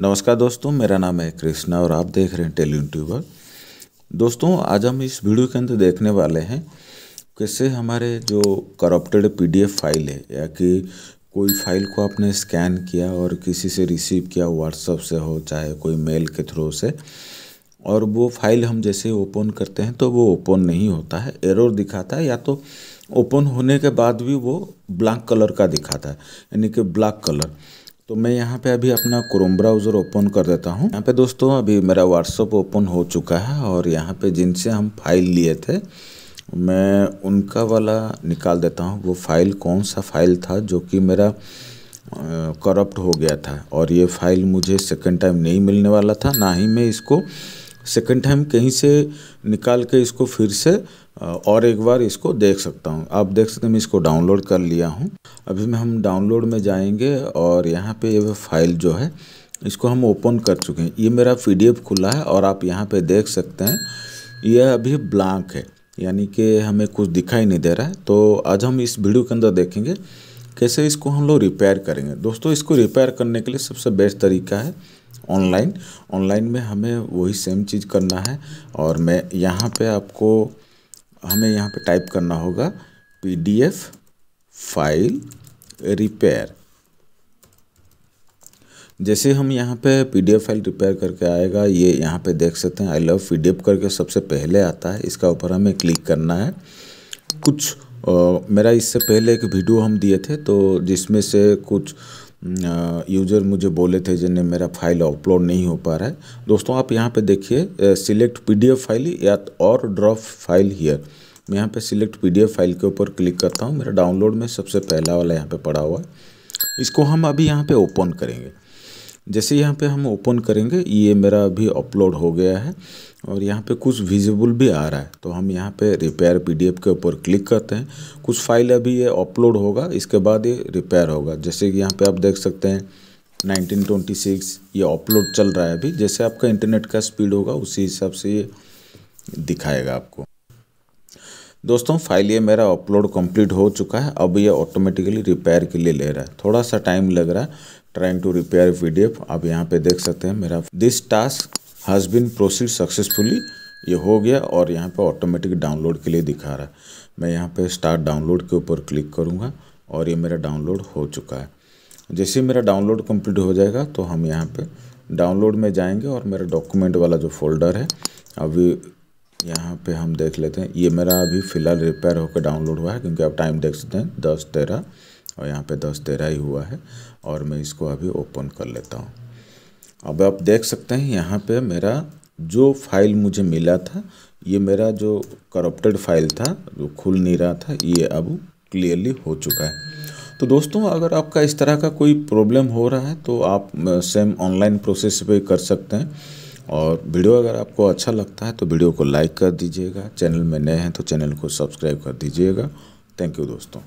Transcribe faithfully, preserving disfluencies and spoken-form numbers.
नमस्कार दोस्तों, मेरा नाम है कृष्णा और आप देख रहे हैं टेली यूट्यूबर। दोस्तों, आज हम इस वीडियो के अंदर देखने वाले हैं कैसे हमारे जो करप्टेड पीडीएफ फाइल है या कि कोई फाइल को आपने स्कैन किया और किसी से रिसीव किया, व्हाट्सएप से हो चाहे कोई मेल के थ्रू से, और वो फाइल हम जैसे ओपन करते हैं तो वो ओपन नहीं होता है, एरर दिखाता है, या तो ओपन होने के बाद भी वो ब्लैक कलर का दिखाता है, यानी कि ब्लैक कलर। तो मैं यहाँ पे अभी अपना क्रोम ब्राउज़र ओपन कर देता हूँ। यहाँ पे दोस्तों अभी मेरा व्हाट्सअप ओपन हो चुका है और यहाँ पे जिनसे हम फाइल लिए थे मैं उनका वाला निकाल देता हूँ। वो फाइल कौन सा फाइल था जो कि मेरा करप्ट हो गया था, और ये फाइल मुझे सेकंड टाइम नहीं मिलने वाला था, ना ही मैं इसको सेकंड टाइम कहीं से निकाल के इसको फिर से और एक बार इसको देख सकता हूँ। आप देख सकते हैं मैं इसको डाउनलोड कर लिया हूँ। अभी मैं हम डाउनलोड में जाएंगे और यहाँ पे ये फाइल जो है इसको हम ओपन कर चुके हैं। ये मेरा पीडीएफ खुला है और आप यहाँ पे देख सकते हैं यह अभी ब्लैंक है, यानी कि हमें कुछ दिखाई नहीं दे रहा है। तो आज हम इस वीडियो के अंदर देखेंगे कैसे इसको हम लोग रिपेयर करेंगे। दोस्तों, इसको रिपेयर करने के लिए सबसे बेस्ट तरीका है ऑनलाइन। ऑनलाइन में हमें वही सेम चीज़ करना है और मैं यहाँ पे आपको हमें यहाँ पे टाइप करना होगा पीडीएफ फाइल रिपेयर। जैसे हम यहाँ पे पीडीएफ फाइल रिपेयर करके आएगा, ये यहाँ पे देख सकते हैं आई लव पीडीएफ करके सबसे पहले आता है, इसका ऊपर हमें क्लिक करना है। कुछ आ, मेरा इससे पहले एक वीडियो हम दिए थे तो जिसमें से कुछ यूज़र मुझे बोले थे जिन्हें मेरा फाइल अपलोड नहीं हो पा रहा है। दोस्तों, आप यहाँ पे देखिए सिलेक्ट पीडीएफ फाइल या और ड्रॉप फाइल हियर। मैं यहाँ पे सिलेक्ट पीडीएफ फाइल के ऊपर क्लिक करता हूँ। मेरा डाउनलोड में सबसे पहला वाला यहाँ पे पड़ा हुआ है, इसको हम अभी यहाँ पे ओपन करेंगे। जैसे यहाँ पे हम ओपन करेंगे ये मेरा अभी अपलोड हो गया है और यहाँ पे कुछ विजिबल भी आ रहा है। तो हम यहाँ पे रिपेयर पीडीएफ के ऊपर क्लिक करते हैं। कुछ फाइल अभी ये अपलोड होगा, इसके बाद ये रिपेयर होगा। जैसे कि यहाँ पे आप देख सकते हैं नाइनटीन ट्वेंटी सिक्स ये अपलोड चल रहा है अभी। जैसे आपका इंटरनेट का स्पीड होगा उसी हिसाब से ये दिखाएगा आपको। दोस्तों, फाइल ये मेरा अपलोड कंप्लीट हो चुका है। अब ये ऑटोमेटिकली रिपेयर के लिए ले रहा है, थोड़ा सा टाइम लग रहा है। ट्राइंग टू रिपेयर पीडीएफ, आप यहाँ पे देख सकते हैं मेरा this task has been proceed successfully, ये हो गया और यहाँ पे ऑटोमेटिक डाउनलोड के लिए दिखा रहा है। मैं यहाँ पे स्टार्ट डाउनलोड के ऊपर क्लिक करूँगा और ये मेरा डाउनलोड हो चुका है। जैसे मेरा डाउनलोड कंप्लीट हो जाएगा तो हम यहाँ पे डाउनलोड में जाएंगे और मेरा डॉक्यूमेंट वाला जो फोल्डर है अभी यहाँ पे हम देख लेते हैं। ये मेरा अभी फ़िलहाल रिपेयर होकर डाउनलोड हुआ है, क्योंकि आप टाइम देख सकते हैं दस तेरह और यहाँ पे दस तेरह ही हुआ है। और मैं इसको अभी ओपन कर लेता हूँ। अब आप देख सकते हैं यहाँ पे मेरा जो फाइल मुझे मिला था, ये मेरा जो करप्टेड फाइल था जो खुल नहीं रहा था, ये अब क्लियरली हो चुका है। तो दोस्तों, अगर आपका इस तरह का कोई प्रॉब्लम हो रहा है तो आप सेम ऑनलाइन प्रोसेस पे कर सकते हैं। और वीडियो अगर आपको अच्छा लगता है तो वीडियो को लाइक कर दीजिएगा, चैनल में नए हैं तो चैनल को सब्सक्राइब कर दीजिएगा। थैंक यू दोस्तों।